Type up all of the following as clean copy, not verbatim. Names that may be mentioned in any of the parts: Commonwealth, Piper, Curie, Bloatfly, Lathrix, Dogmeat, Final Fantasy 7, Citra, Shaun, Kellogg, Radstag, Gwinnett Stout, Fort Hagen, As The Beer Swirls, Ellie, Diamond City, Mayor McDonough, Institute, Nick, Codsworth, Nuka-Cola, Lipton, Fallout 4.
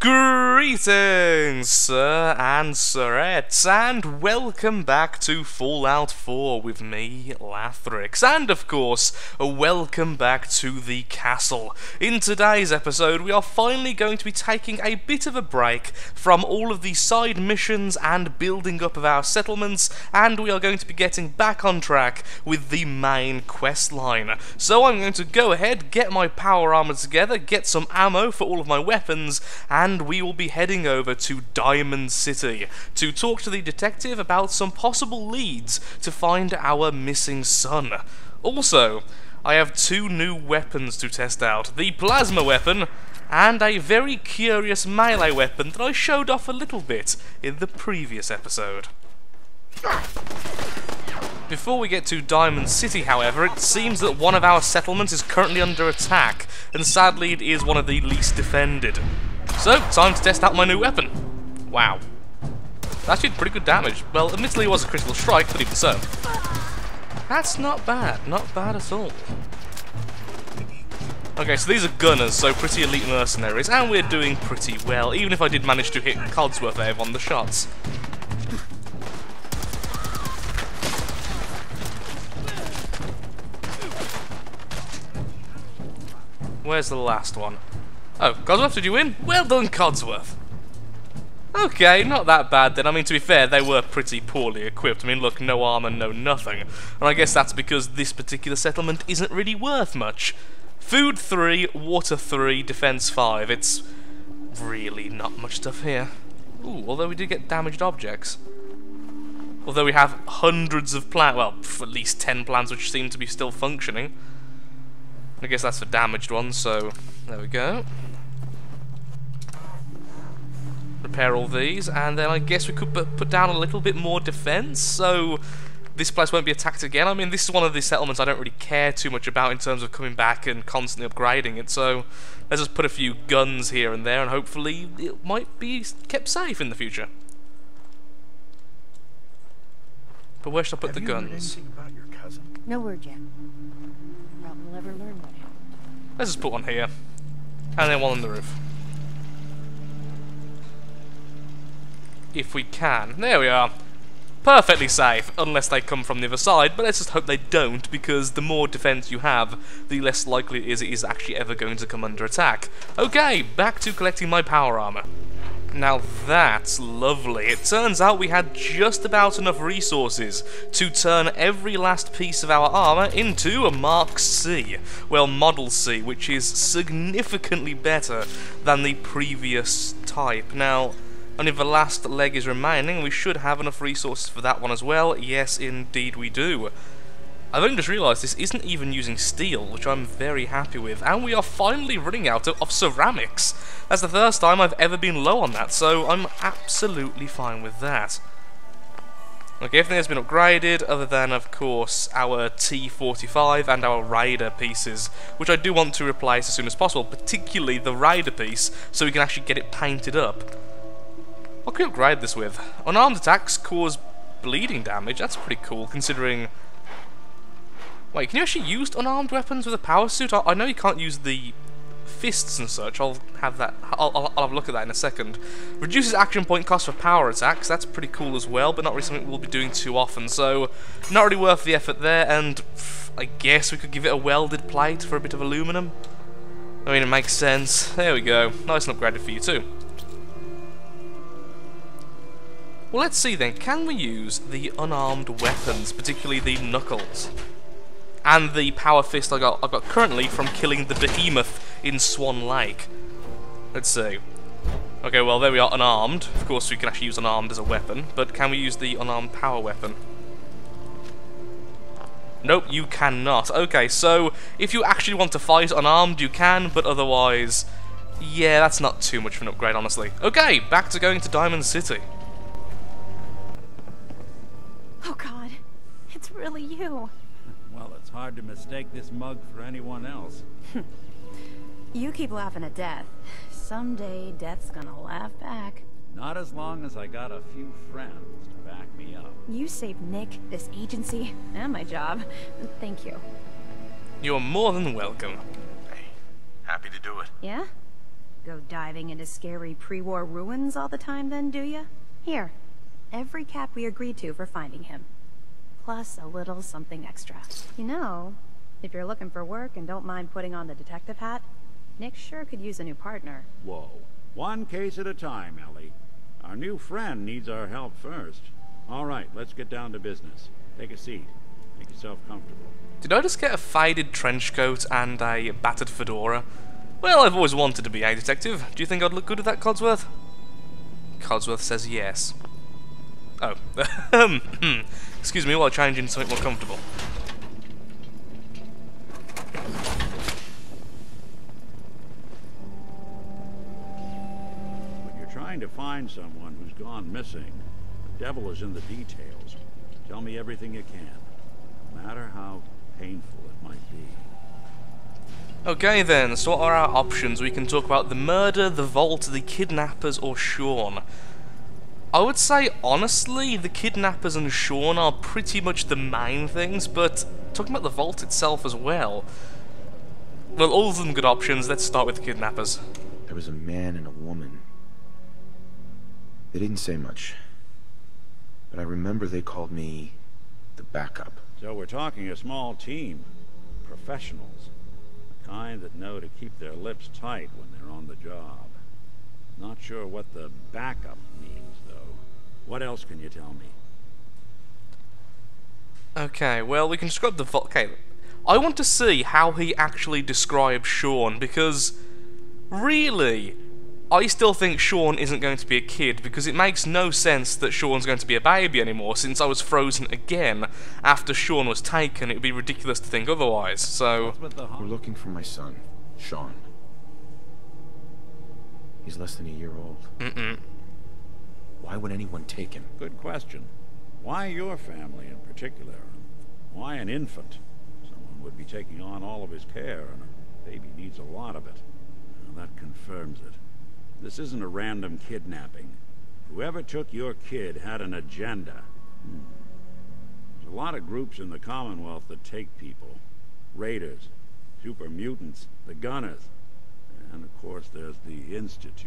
Greetings, sir and sirettes, and welcome back to Fallout 4 with me, Lathrix, and of course, welcome back to the castle. In today's episode, we are finally going to be taking a bit of a break from all of the side missions and building up of our settlements, and we are going to be getting back on track with the main quest line. So I'm going to go ahead, get my power armor together, get some ammo for all of my weapons, and we will be heading over to Diamond City to talk to the detective about some possible leads to find our missing son. Also, I have two new weapons to test out, the plasma weapon and a very curious melee weapon that I showed off a little bit in the previous episode. Before we get to Diamond City, however, it seems that one of our settlements is currently under attack, and sadly it is one of the least defended. So, time to test out my new weapon. Wow. That did pretty good damage. Well, admittedly it was a critical strike, but even so. That's not bad. Not bad at all. Okay, so these are gunners, so pretty elite mercenaries, and we're doing pretty well, even if I did manage to hit Codsworth there on the shots. Where's the last one? Oh, Codsworth, did you win? Well done, Codsworth. Okay, not that bad then. I mean, to be fair, they were pretty poorly equipped. I mean, look, no armor, no nothing. And I guess that's because this particular settlement isn't really worth much. Food 3, water 3, defense 5. It's really not much stuff here. Ooh, although we do get damaged objects. Although we have hundreds of plants, well, at least 10 plants which seem to be still functioning. I guess that's for damaged ones, so there we go. Repair all these, and then I guess we could put down a little bit more defense, so this place won't be attacked again. I mean, this is one of these settlements I don't really care too much about in terms of coming back and constantly upgrading it, so let's just put a few guns here and there, and hopefully it might be kept safe in the future. But where should I put the guns? Have you heard anything about your cousin? No word yet. We'll never learn what happened. Let's just put one here, and then one on the roof. If we can. There we are. Perfectly safe, unless they come from the other side, but let's just hope they don't, because the more defense you have, the less likely it is actually ever going to come under attack. Okay, back to collecting my power armor. Now that's lovely. It turns out we had just about enough resources to turn every last piece of our armour into a Mark C. Well, Model C, which is significantly better than the previous type. Now, only the last leg is remaining. We should have enough resources for that one as well. Yes, indeed we do. I've only just realised this isn't even using steel, which I'm very happy with, and we are finally running out of ceramics. That's the first time I've ever been low on that, so I'm absolutely fine with that. Okay, everything has been upgraded, other than, of course, our T-45 and our Raider pieces, which I do want to replace as soon as possible, particularly the Raider piece, so we can actually get it painted up. What can we upgrade this with? Unarmed attacks cause bleeding damage, that's pretty cool, considering... Wait, can you actually use unarmed weapons with a power suit? I know you can't use the fists and such. I'll have that. I'll have a look at that in a second. Reduces action point cost for power attacks. That's pretty cool as well, but not really something we'll be doing too often. So, not really worth the effort there. And I guess we could give it a welded plate for a bit of aluminum. I mean, it makes sense. There we go. Nice and upgraded for you too. Well, let's see then. Can we use the unarmed weapons, particularly the knuckles? And the power fist I got currently from killing the behemoth in Swan Lake. Let's see. Okay, well there we are, unarmed. Of course we can actually use unarmed as a weapon, but can we use the unarmed power weapon? Nope, you cannot. Okay, so if you actually want to fight unarmed, you can, but otherwise, yeah, that's not too much of an upgrade, honestly. Okay, back to going to Diamond City. Oh God, it's really you. Well, it's hard to mistake this mug for anyone else. You keep laughing at death. Someday, death's gonna laugh back. Not as long as I got a few friends to back me up. You saved Nick, this agency, and my job. Thank you. You're more than welcome. Hey, happy to do it. Yeah? go diving into scary pre-war ruins all the time then, do you? Here, every cap we agreed to for finding him. Plus a little something extra. You know, if you're looking for work and don't mind putting on the detective hat, Nick sure could use a new partner. Whoa. One case at a time, Ellie. Our new friend needs our help first. All right, let's get down to business. Take a seat. Make yourself comfortable. Did I just get a faded trench coat and a battered fedora? Well, I've always wanted to be a detective. Do you think I'd look good at that, Codsworth? Codsworth says yes. Oh. Excuse me while I change into something more comfortable. When you're trying to find someone who's gone missing, the devil is in the details. Tell me everything you can, no matter how painful it might be. Okay then, so what are our options? We can talk about the murder, the vault, the kidnappers, or Shaun. I would say, honestly, the kidnappers and Shaun are pretty much the main things, but talking about the vault itself as well. Well, all of them good options. Let's start with the kidnappers. There was a man and a woman. They didn't say much, but I remember they called me the backup. So we're talking a small team, professionals, the kind that know to keep their lips tight when they're on the job. Not sure what the backup means, though. What else can you tell me? Okay, well, we can describe the vault. Okay, I want to see how he actually describes Shaun, because really, I still think Shaun isn't going to be a kid, because it makes no sense that Shaun's going to be a baby anymore, since I was frozen again after Shaun was taken. It would be ridiculous to think otherwise, so... We're looking for my son, Shaun. He's less than a year old. Mm-mm. Why would anyone take him? Good question. Why your family in particular? Why an infant? Someone would be taking on all of his care, and a baby needs a lot of it. Now that confirms it. This isn't a random kidnapping. Whoever took your kid had an agenda. There's a lot of groups in the Commonwealth that take people. Raiders, super mutants, the gunners. And of course there's the Institute.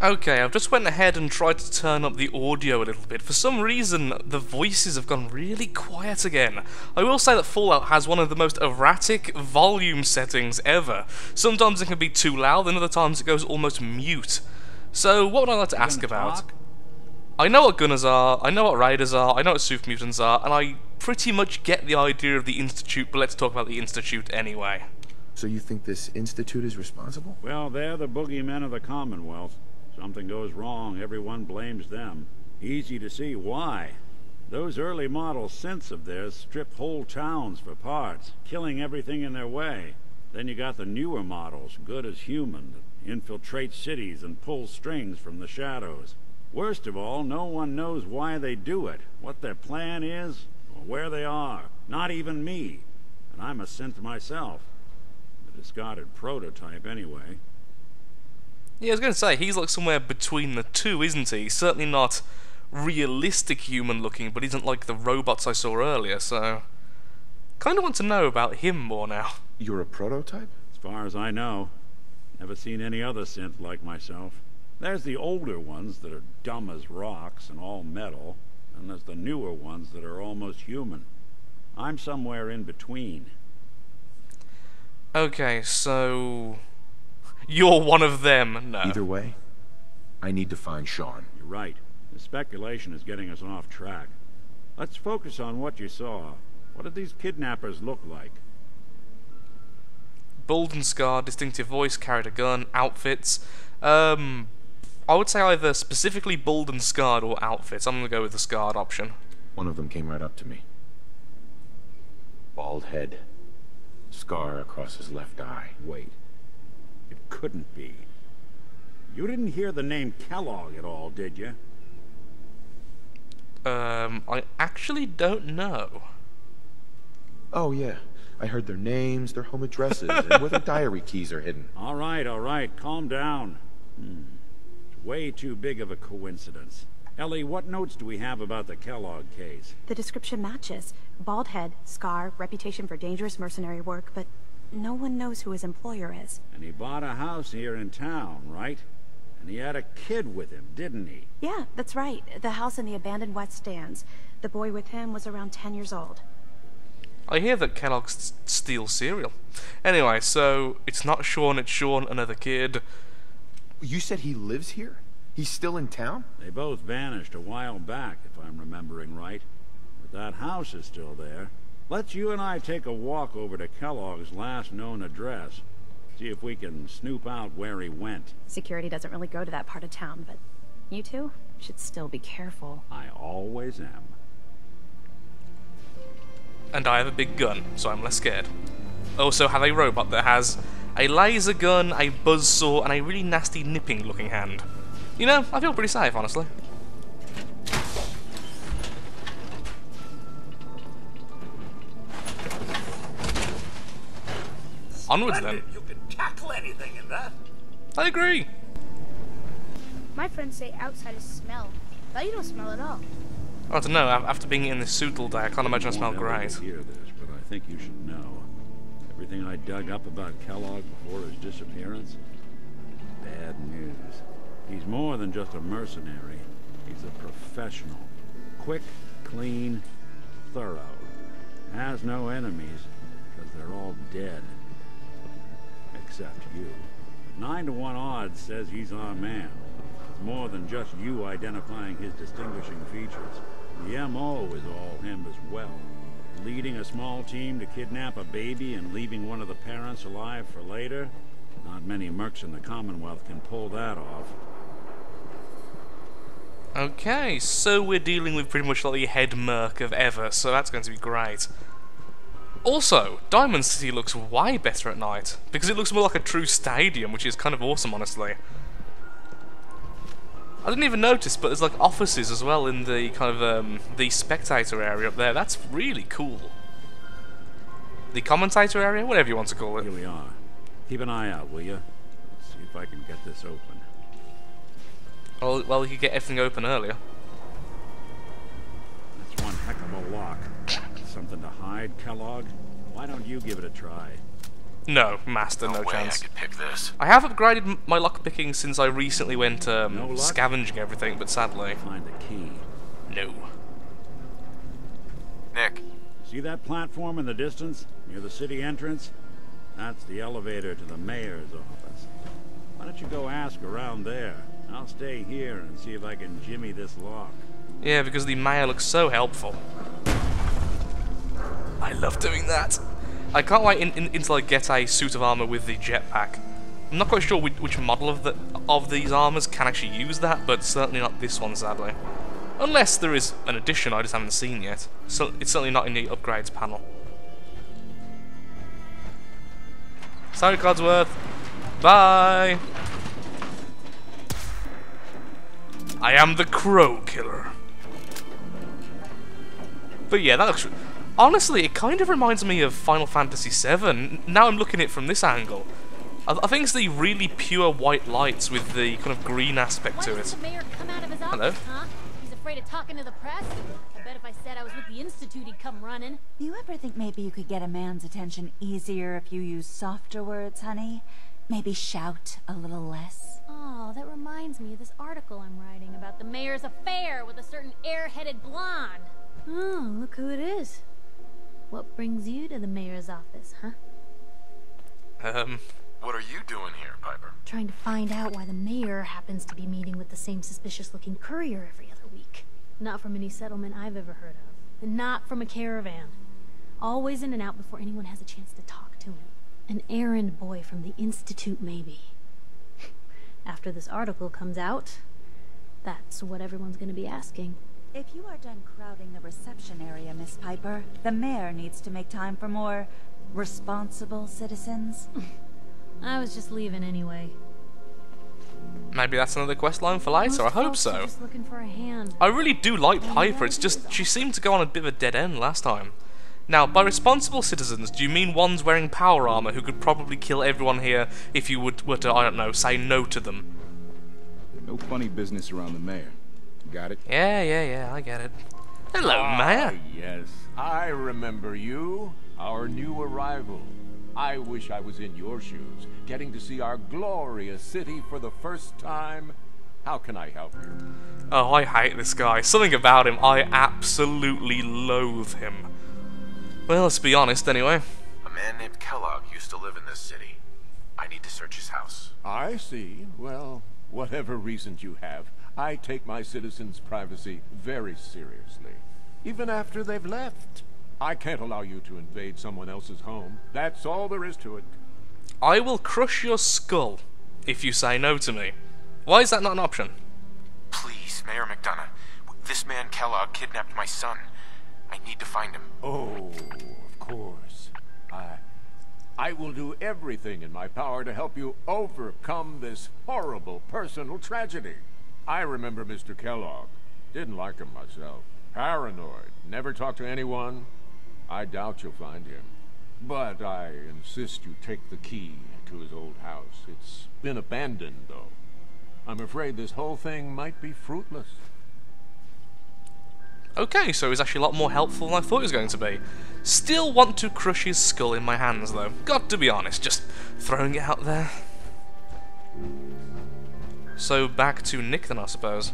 Okay, I've just went ahead and tried to turn up the audio a little bit. For some reason, the voices have gone really quiet again. I will say that Fallout has one of the most erratic volume settings ever. Sometimes it can be too loud, and other times it goes almost mute. So, what would I like to ask about? I know what gunners are, I know what raiders are, I know what super mutants are, and I pretty much get the idea of the Institute, but let's talk about the Institute anyway. So you think this Institute is responsible? Well, they're the boogeymen of the Commonwealth. Something goes wrong, everyone blames them. Easy to see why. Those early model synths of theirs strip whole towns for parts, killing everything in their way. Then you got the newer models, good as human, that infiltrate cities and pull strings from the shadows. Worst of all, no one knows why they do it, what their plan is, or where they are. Not even me. And I'm a synth myself. A discarded prototype, anyway. Yeah, I was going to say, he's like somewhere between the two, isn't he? He's certainly not realistic human-looking, but isn't like the robots I saw earlier, so... Kind of want to know about him more now. You're a prototype? As far as I know. Never seen any other synth like myself. There's the older ones that are dumb as rocks and all metal, and there's the newer ones that are almost human. I'm somewhere in between. Okay, so... You're one of them, no. Either way, I need to find Shaun. You're right. The speculation is getting us off track. Let's focus on what you saw. What did these kidnappers look like? Bald and scarred, distinctive voice, carried a gun, outfits. I would say either specifically bald and scarred or outfits. I'm gonna go with the scarred option. One of them came right up to me. Bald head. Scar across his left eye. Wait. It couldn't be. You didn't hear the name Kellogg at all, did you? I actually don't know. Oh, yeah. I heard their names, their home addresses, and where their diary keys are hidden. All right, calm down. It's way too big of a coincidence. Ellie, what notes do we have about the Kellogg case? The description matches. Bald head, scar, reputation for dangerous mercenary work, but... No one knows who his employer is. And he bought a house here in town, right? And he had a kid with him, didn't he? Yeah, that's right. The house in the abandoned wet stands. The boy with him was around 10 years old. I hear that Kellogg steals cereal. Anyway, so it's not Shaun, it's Shaun, another kid. You said he lives here? He's still in town? They both vanished a while back, if I'm remembering right. But that house is still there. Let's you and I take a walk over to Kellogg's last known address. See if we can snoop out where he went. Security doesn't really go to that part of town, but you two should still be careful. I always am. And I have a big gun, so I'm less scared. I also have a robot that has a laser gun, a buzzsaw, and a really nasty nipping looking hand. You know, I feel pretty safe, honestly. Onwards then. You can tackle anything in that. I agree. My friends say outside is smell, but you don't smell at all. I don't know. After being in this suit all day, I can't imagine I smell great. Hear this, but I think you should know. Everything I dug up about Kellogg before his disappearance. Bad news. He's more than just a mercenary. He's a professional. Quick, clean, thorough. Has no enemies because they're all dead. Except you. 9-to-1 odds says he's our man. It's more than just you identifying his distinguishing features. The MO is all him as well. Leading a small team to kidnap a baby and leaving one of the parents alive for later? Not many mercs in the Commonwealth can pull that off. Okay, so we're dealing with pretty much like the head merc of ever, so that's going to be great. Also, Diamond City looks way better at night, because it looks more like a true stadium, which is kind of awesome, honestly. I didn't even notice, but there's like offices as well in the kind of the spectator area up there. That's really cool. The commentator area, whatever you want to call it. Here we are. Keep an eye out, will you? Let's see if I can get this open. Well, you could get everything open earlier. That's one heck of a lock. Something to hide, Kellogg? Why don't you give it a try? No, Master, no chance. I could pick this. I have upgraded my lock picking since I recently went scavenging everything, but sadly. Find the key. No. Nick. See that platform in the distance, near the city entrance? That's the elevator to the mayor's office. Why don't you go ask around there? I'll stay here and see if I can jimmy this lock. Yeah, because the mayor looks so helpful. I love doing that. I can't wait until I get a suit of armor with the jetpack. I'm not quite sure which model of these armors can actually use that, but certainly not this one, sadly. Unless there is an addition I just haven't seen yet. So it's certainly not in the upgrades panel. Sorry, Codsworth. Bye. I am the Crow Killer. But yeah, that looks. Honestly, it kind of reminds me of Final Fantasy 7. Now I'm looking at it from this angle. I think it's the really pure white lights with the kind of green aspect to it. Why didn't the mayor come out of his office? Hello? Huh? He's afraid of talking to the press? I bet if I said I was with the Institute, he'd come running. You ever think maybe you could get a man's attention easier if you use softer words, honey? Maybe shout a little less? Oh, that reminds me of this article I'm writing about the mayor's affair with a certain airheaded blonde. Oh, look who it is. What brings you to the mayor's office, huh? What are you doing here, Piper? Trying to find out why the mayor happens to be meeting with the same suspicious-looking courier every other week. Not from any settlement I've ever heard of. And not from a caravan. Always in and out before anyone has a chance to talk to him. An errand boy from the Institute, maybe. After this article comes out, that's what everyone's going to be asking. If you are done crowding the reception area, Miss Piper, the mayor needs to make time for more responsible citizens. I was just leaving anyway. Maybe that's another quest line for later, I hope so. Just looking for a hand. I really do like Piper, it's just she seemed to go on a bit of a dead end last time. Now, by responsible citizens, do you mean ones wearing power armor who could probably kill everyone here if you were to, I don't know, say no to them? No funny business around the mayor. Got it? Yeah, I get it. Hello, Mayor. Yes, I remember you, our new arrival. I wish I was in your shoes, getting to see our glorious city for the first time. How can I help you? Oh, I hate this guy. Something about him. I absolutely loathe him. Well, let's be honest, anyway. A man named Kellogg used to live in this city. I need to search his house. I see. Well, whatever reasons you have, I take my citizens' privacy very seriously. Even after they've left. I can't allow you to invade someone else's home. That's all there is to it. I will crush your skull if you say no to me. Why is that not an option? Please, Mayor McDonough. This man Kellogg kidnapped my son. I need to find him. Oh, of course. I will do everything in my power to help you overcome this horrible personal tragedy. I remember Mr. Kellogg. Didn't like him myself. Paranoid. Never talked to anyone. I doubt you'll find him. But I insist you take the key to his old house. It's been abandoned, though. I'm afraid this whole thing might be fruitless. Okay, so he's actually a lot more helpful than I thought he was going to be. Still want to crush his skull in my hands, though. Got to be honest, just throwing it out there. So back to Nick then, I suppose.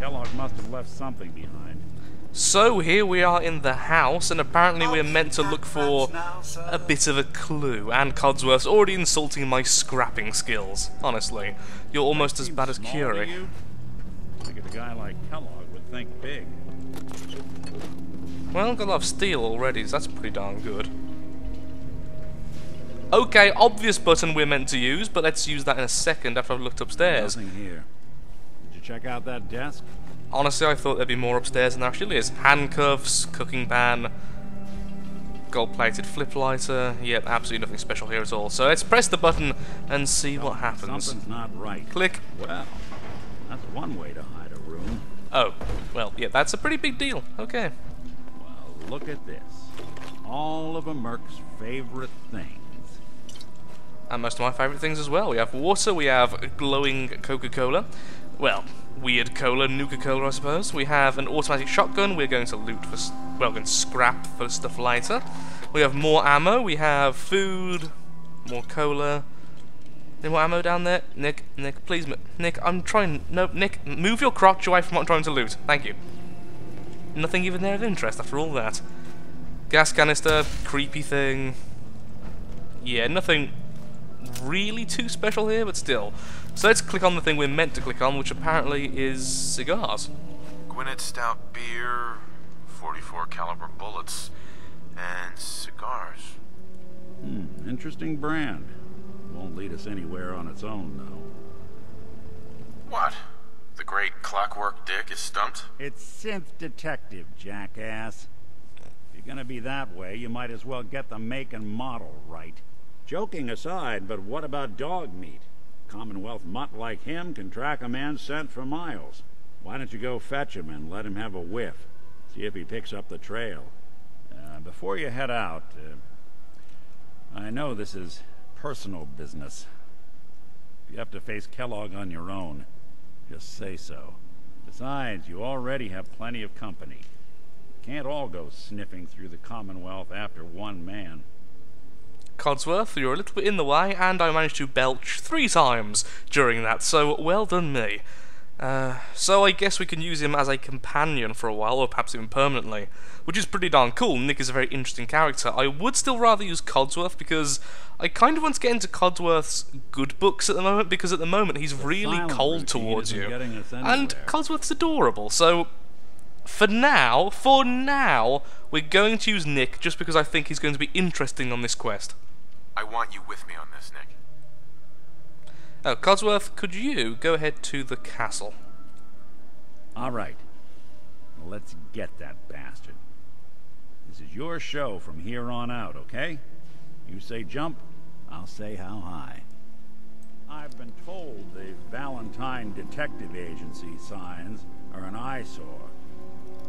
Kellogg must have left something behind. So here we are in the house, and apparently we're meant to look for a bit of a clue. And Codsworth's already insulting my scrapping skills. Honestly, you're almost as bad as Curie. I think a guy like Kellogg would think big. Well, I've got a lot of steel already, so that's pretty darn good. Okay, obvious button we're meant to use, but let's use that in a second after I've looked upstairs. Nothing here. Did you check out that desk? Honestly, I thought there'd be more upstairs than there actually is. Handcuffs, cooking pan, gold-plated flip lighter. Yep, absolutely nothing special here at all. So let's press the button and see what happens. Something's not right. Click. Well, that's one way to hide a room. Oh, well, yeah, that's a pretty big deal. Okay. Well, look at this. All of a merc's favorite thing. And most of my favourite things as well. We have water, we have glowing Coca-Cola. Well, weird cola, Nuka-Cola, I suppose. We have an automatic shotgun. We're going to loot for, well, going to scrap for stuff later. We have more ammo. We have food, more cola. Any more ammo down there? Nick, Nick, please, Nick, I'm trying. No, Nick, move your crotch away from what I'm trying to loot. Thank you. Nothing even there of interest after all that. Gas canister, creepy thing. Yeah, nothing really too special here, but still. So let's click on the thing we're meant to click on, which apparently is cigars. Gwinnett Stout beer, 44 caliber bullets, and cigars. Hmm, interesting brand. Won't lead us anywhere on its own, though. What? The great clockwork dick is stumped? It's synth detective, jackass. If you're gonna be that way, you might as well get the make and model right. Joking aside, but what about Dogmeat? Commonwealth mutt like him can track a man scent for miles. Why don't you go fetch him and let him have a whiff? See if he picks up the trail. Before you head out, I know this is personal business. If you have to face Kellogg on your own, just say so. Besides, you already have plenty of company. You can't all go sniffing through the Commonwealth after one man. Codsworth, you're a little bit in the way, and I managed to belch 3 times during that, so well done me. So I guess we can use him as a companion for a while, or perhaps even permanently, which is pretty darn cool. Nick is a very interesting character. I would still rather use Codsworth, because I kind of want to get into Codsworth's good books at the moment, because at the moment he's really cold towards you, and Codsworth's adorable, so... For now, we're going to use Nick just because I think he's going to be interesting on this quest. I want you with me on this, Nick. Oh, Codsworth, could you go ahead to the castle? All right. Let's get that bastard. This is your show from here on out, okay? You say jump, I'll say how high. I've been told the Valentine Detective Agency signs are an eyesore.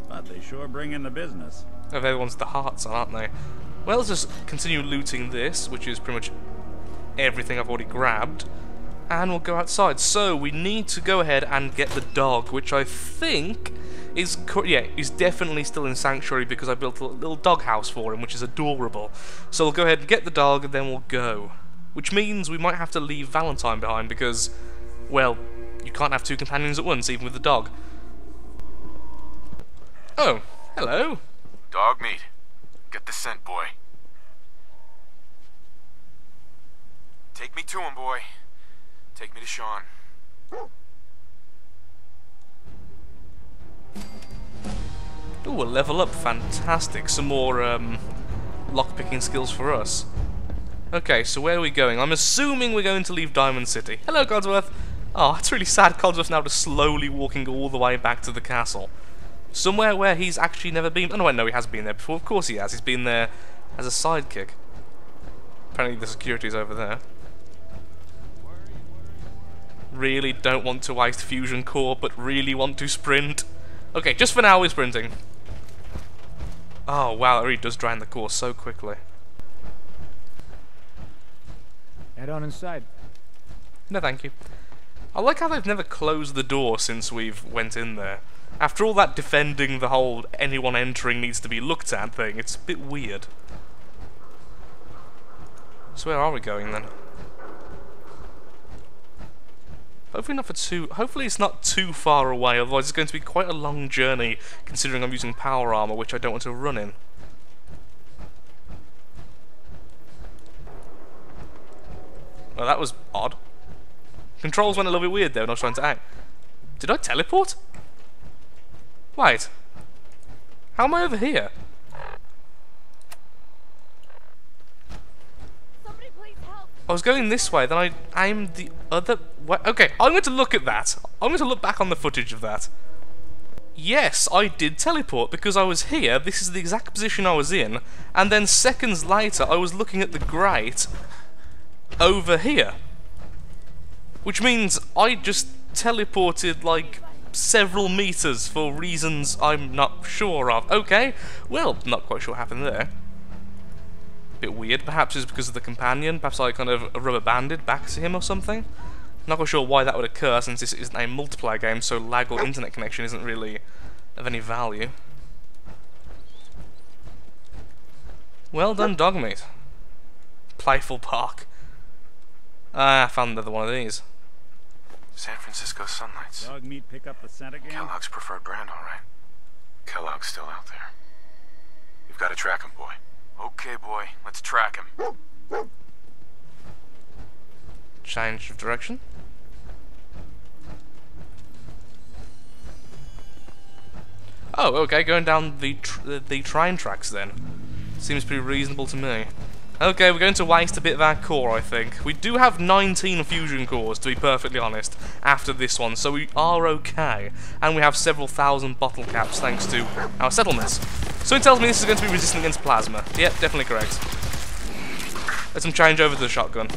But they sure bring in the business. Oh, they're the ones with the hearts, aren't they? Well, let's just continue looting this, which is pretty much everything I've already grabbed. And we'll go outside. So, we need to go ahead and get the dog, which I think He's definitely still in Sanctuary because I built a little doghouse for him, which is adorable. So we'll go ahead and get the dog, and then we'll go. Which means we might have to leave Valentine behind because, well, you can't have two companions at once, even with the dog. Oh, hello. Dogmeat. Get the scent, boy. Take me to him, boy. Take me to Shaun. Ooh, a level up. Fantastic. Some more lockpicking skills for us. Okay, so where are we going? I'm assuming we're going to leave Diamond City. Hello, Codsworth. Oh, it's really sad Codsworth now just slowly walking all the way back to the castle. Somewhere where he's actually never been. Oh, no, wait, no, he has been there before. Of course he has. He's been there as a sidekick. Apparently the security's over there. Really don't want to waste Fusion Core, but really want to sprint. Okay, just for now we're sprinting. Oh, wow, it really does drain the core so quickly. Head on inside. No, thank you. I like how they've never closed the door since we've went in there. After all that defending the whole anyone entering needs to be looked at thing, it's a bit weird. So where are we going then? Hopefully not for too... Hopefully it's not too far away, otherwise it's going to be quite a long journey considering I'm using power armor, which I don't want to run in. Well, that was odd. Controls went a little bit weird there when I was trying to act. Did I teleport? Wait. How am I over here? I was going this way, then I aimed the other way. Okay, I'm going to look at that. I'm going to look back on the footage of that. Yes, I did teleport because I was here. This is the exact position I was in. And then seconds later, I was looking at the grate over here. Which means I just teleported like several meters for reasons I'm not sure of. Okay, well, not quite sure what happened there. Bit weird, perhaps it's because of the companion, perhaps I kind of rubber banded back to him or something. Not quite sure why that would occur since this isn't a multiplayer game, so lag or internet connection isn't really of any value. Well done, Dogmeat. Playful Park. Ah, I found another one of these. San Francisco Sunlights. Dogmeat pick up the scent again? Kellogg's preferred brand, alright. Kellogg's still out there. You've got to track him, boy. Okay, boy. Let's track him. Change of direction. Oh, okay. Going down the train tracks then. Seems pretty reasonable to me. Okay, we're going to waste a bit of our core, I think. We do have 19 fusion cores, to be perfectly honest, after this one, so we are okay. And we have several thousand bottle caps, thanks to our settlements. So it tells me this is going to be resistant against plasma. Yep, definitely correct. Let's change over to the shotgun.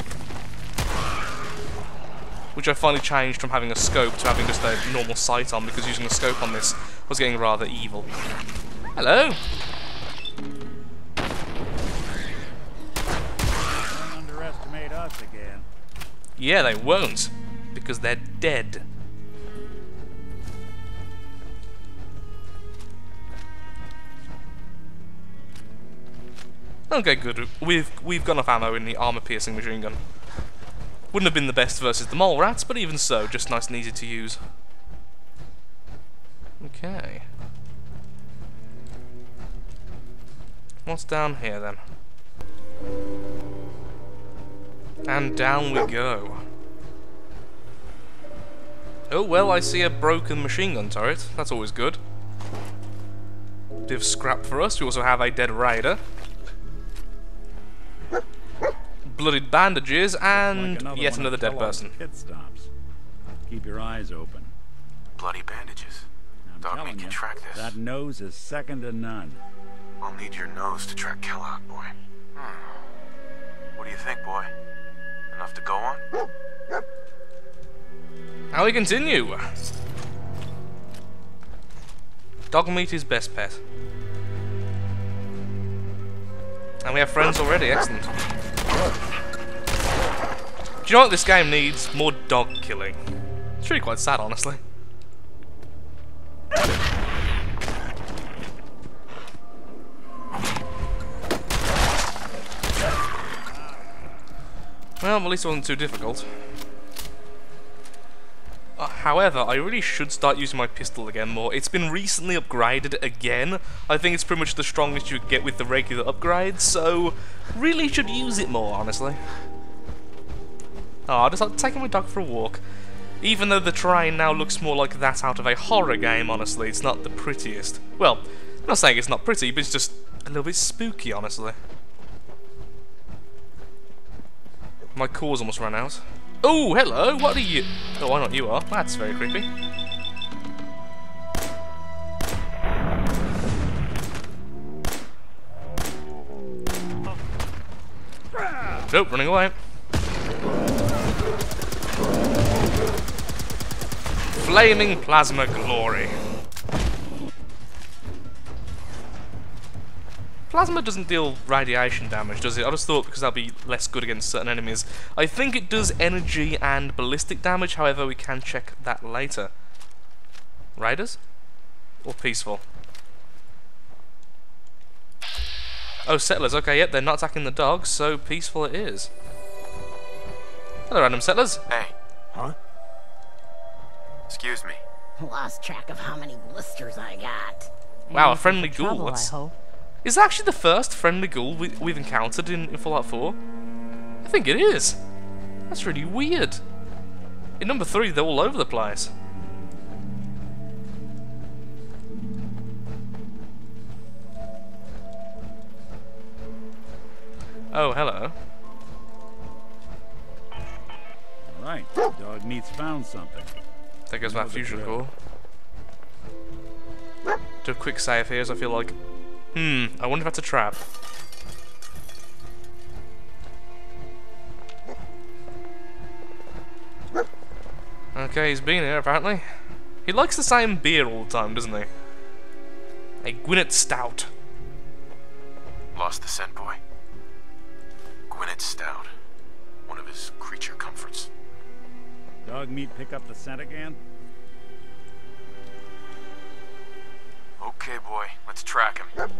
Which I finally changed from having a scope to having just a normal sight on, because using a scope on this was getting rather evil. Hello! Us again. Yeah, they won't, because they're dead. Okay, good. We've gone off ammo in the armor-piercing machine gun. Wouldn't have been the best versus the mole rats, but even so, just nice and easy to use. Okay. What's down here then? And down we go. Oh well, I see a broken machine gun turret. That's always good. Bit of scrap for us. We also have a dead raider. Blooded bandages and yet another dead person. Keep your eyes open. Bloody bandages. Dogmeat can track this. That nose is second to none. I'll need your nose to track Kellogg, boy. What do you think, boy? Enough to go on? Now we continue! Dogmeat is best pet. And we have friends already, excellent. Do you know what this game needs? More dog killing. It's really quite sad, honestly. Well, at least it wasn't too difficult. However, I really should start using my pistol again more. It's been recently upgraded again. I think it's pretty much the strongest you get with the regular upgrades, so really should use it more, honestly. Oh, I just like taking my dog for a walk. Even though the terrain now looks more like that out of a horror game, honestly, it's not the prettiest. Well, I'm not saying it's not pretty, but it's just a little bit spooky, honestly. My core's almost run out. Oh, hello, what are you? Oh, I know what you are. That's very creepy. Nope, running away. Flaming plasma glory. Plasma doesn't deal radiation damage, does it? I just thought because that'd be less good against certain enemies. I think it does energy and ballistic damage, however we can check that later. Raiders? Or peaceful? Oh, settlers, okay, yep, they're not attacking the dogs, so peaceful it is. Hello, random settlers. Hey. Huh? Excuse me. Lost track of how many blisters I got. Wow, a friendly ghoul. Is that actually the first friendly ghoul we've encountered in Fallout 4? I think it is. That's really weird. In number 3, they're all over the place. Oh, hello. Right, Dogmeat's found something. There goes my fusion core. Do a quick save here as I feel like... I wonder if that's a trap. Okay, he's been here apparently. He likes the same beer all the time, doesn't he? A Gwinnett Stout. Lost the scent, boy. Gwinnett Stout. One of his creature comforts. Dogmeat pick up the scent again? Okay, boy. Let's track him.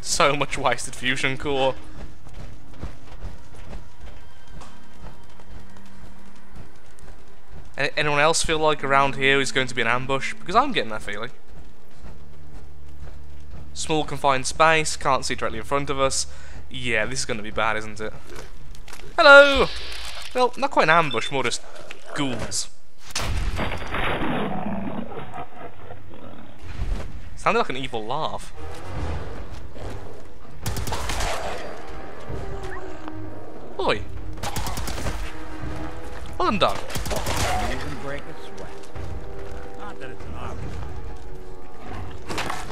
So much wasted fusion core. Anyone else feel like around here is going to be an ambush? Because I'm getting that feeling. Small confined space, can't see directly in front of us. Yeah, this is going to be bad, isn't it? Hello! Well, not quite an ambush, more just ghouls. Sounded like an evil laugh. Oi! Well done, dog.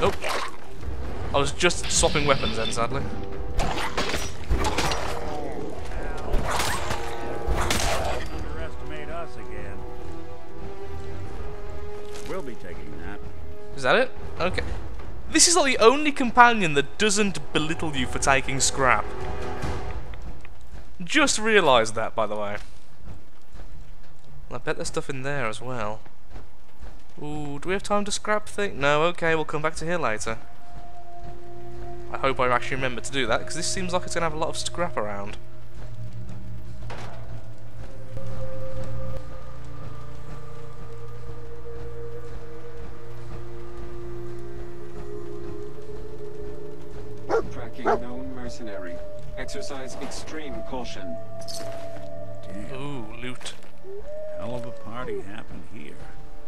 Nope. I was just swapping weapons then, sadly. We'll be taking that. Is that it? Okay. This is not the only companion that doesn't belittle you for taking scrap. Just realised that, by the way. Well, I bet there's stuff in there as well. Ooh, do we have time to scrap things? No, okay, we'll come back to here later. I hope I actually remember to do that, because this seems like it's going to have a lot of scrap around. Tracking known mercenary. Exercise extreme caution. Damn. Ooh, loot. Hell of a party happened here.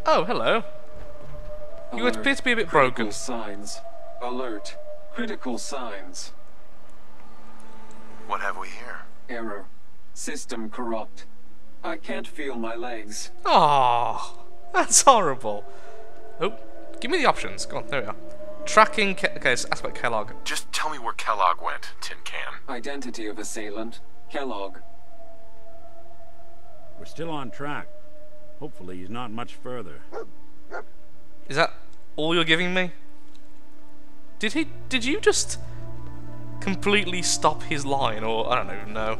Oh, hello. Alert. You appear to be a bit broken. Critical signs. Alert. Critical signs. What have we here? Error. System corrupt. I can't feel my legs. Aww. That's horrible. Oh, give me the options. Go on, there we are. Tracking. Okay, so ask about Kellogg. Just tell me where Kellogg went, tin can. Identity of assailant, Kellogg. We're still on track. Hopefully he's not much further. Is that all you're giving me? Did you just completely stop his line, or I don't even know.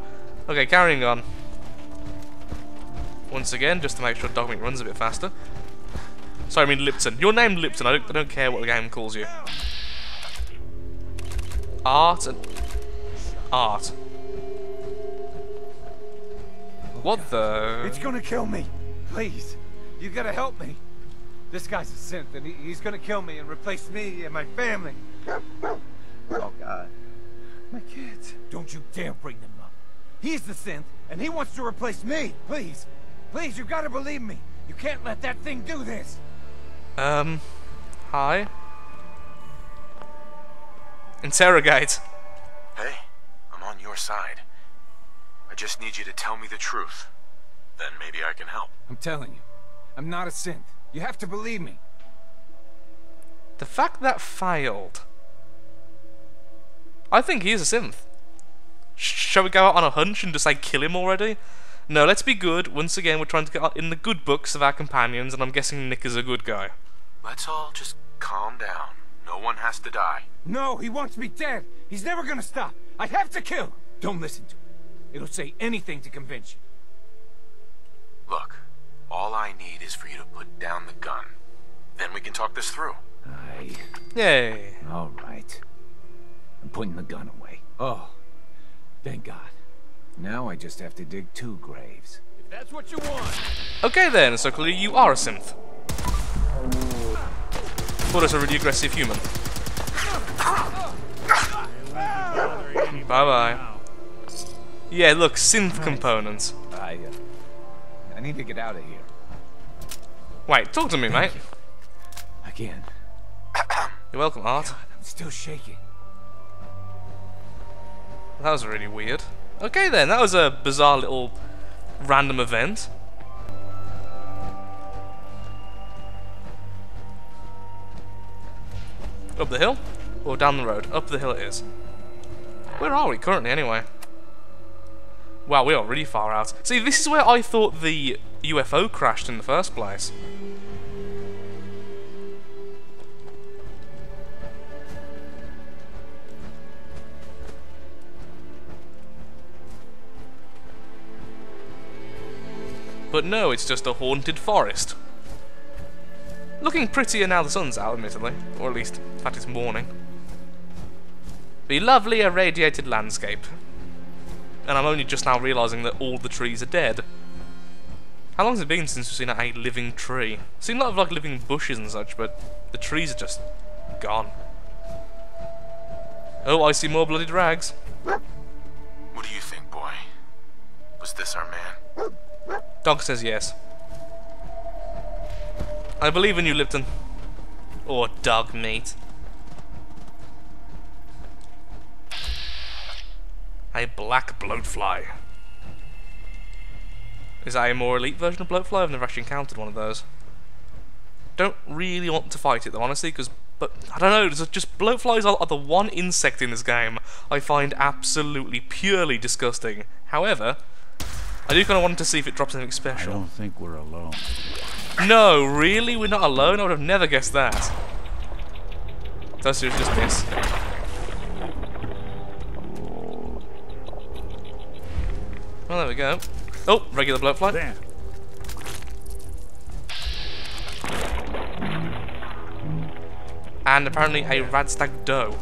Okay, carrying on. Once again, just to make sure Dogmeat runs a bit faster. Sorry, I mean Lipton. You're named Lipton. I don't care what the game calls you. Art and... Art. What the... It's gonna kill me. Please. You gotta help me. This guy's a synth and he's gonna kill me and replace me and my family. Oh God. My kids. Don't you dare bring them up. He's the synth and he wants to replace me. Please. Please, you gotta believe me. You can't let that thing do this. Hi. Interrogate. Hey, I'm on your side. I just need you to tell me the truth. Then maybe I can help. I'm telling you, I'm not a synth. You have to believe me. The fact that failed. I think he is a synth. Shall we go out on a hunch and just like kill him already? No, let's be good. Once again, we're trying to get in the good books of our companions, and I'm guessing Nick is a good guy. Let's all just calm down. No one has to die. No, he wants me dead. He's never gonna stop. I have to kill. Don't listen to him. It'll say anything to convince you. Look, all I need is for you to put down the gun. Then we can talk this through. Yay. All right. I'm putting the gun away. Oh, thank God. Now I just have to dig 2 graves. If that's what you want. Okay then, so clearly you are a synth. Thought it was a really aggressive human. Bye-bye. Yeah, look, synth components. I need to get out of here. Wait, talk to me, mate. Again. You're welcome, Art. God, I'm still shaking. That was really weird. Okay then, that was a bizarre little random event. Up the hill? Or down the road? Up the hill it is. Where are we currently, anyway? Wow, we are really far out. See, this is where I thought the UFO crashed in the first place. But no, it's just a haunted forest. Looking prettier now the sun's out, admittedly. Or at least, in fact, it's morning. The lovely irradiated landscape. And I'm only just now realising that all the trees are dead. How long's it been since we've seen a living tree? Seen a lot of like living bushes and such, but the trees are just gone. Oh, I see more bloody rags. What do you think, boy? Was this our man? Dog says yes. I believe in you, Lipton. Or Dogmeat. A black bloatfly. Is that a more elite version of bloatfly? I've never actually encountered one of those. Don't really want to fight it though, honestly, because... But, I don't know, just bloatflies are the one insect in this game I find absolutely purely disgusting. However, I do kind of want to see if it drops anything special. I don't think we're alone. No, really? We're not alone? I would have never guessed that. That's just this. Well, there we go. Oh, regular bloatfly. There. And apparently a radstag doe.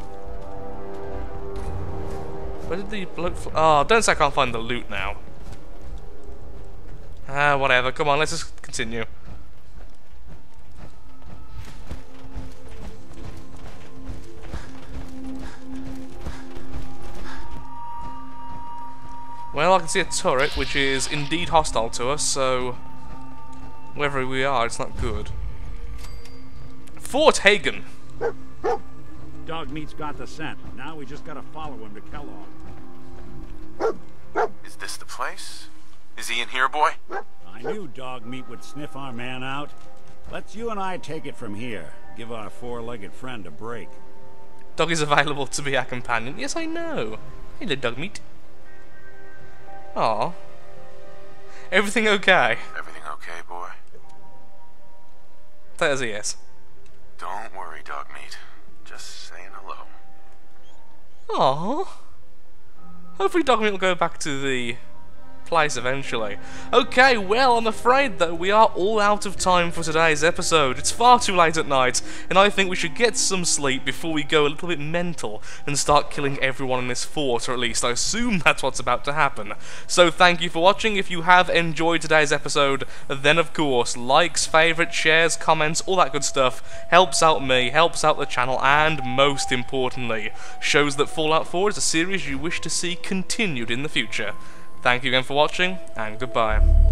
Where did the bloatfly... Oh, don't say I can't find the loot now. Ah, whatever. Come on, let's just continue. Well, I can see a turret, which is indeed hostile to us, so... Wherever we are, it's not good. Fort Hagen! Dogmeat's got the scent. Now we just gotta follow him to Kellogg. Is this the place? Is he in here, boy? I knew Dogmeat would sniff our man out. Let's you and I take it from here. Give our 4-legged friend a break. Dog is available to be our companion. Yes, I know. Hello, Dogmeat. Aw. Everything okay? Everything okay, boy? That is a yes. Don't worry, Dogmeat. Just saying hello. Aw. Hopefully Dogmeat will go back to the place eventually. Okay, well, I'm afraid that we are all out of time for today's episode. It's far too late at night, and I think we should get some sleep before we go a little bit mental and start killing everyone in this fort, or at least I assume that's what's about to happen. So thank you for watching. If you have enjoyed today's episode, then of course, likes, favourites, shares, comments, all that good stuff helps out me, helps out the channel, and most importantly, shows that Fallout 4 is a series you wish to see continued in the future. Thank you again for watching, and goodbye.